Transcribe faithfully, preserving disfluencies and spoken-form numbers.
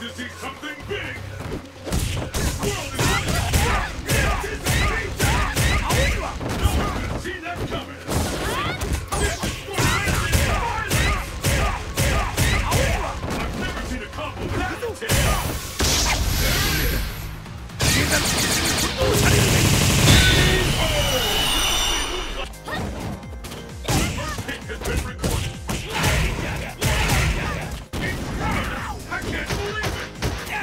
about to see something big! This world is no one can see that coming! This is for me! I've never seen a combo with that! I can't believe it!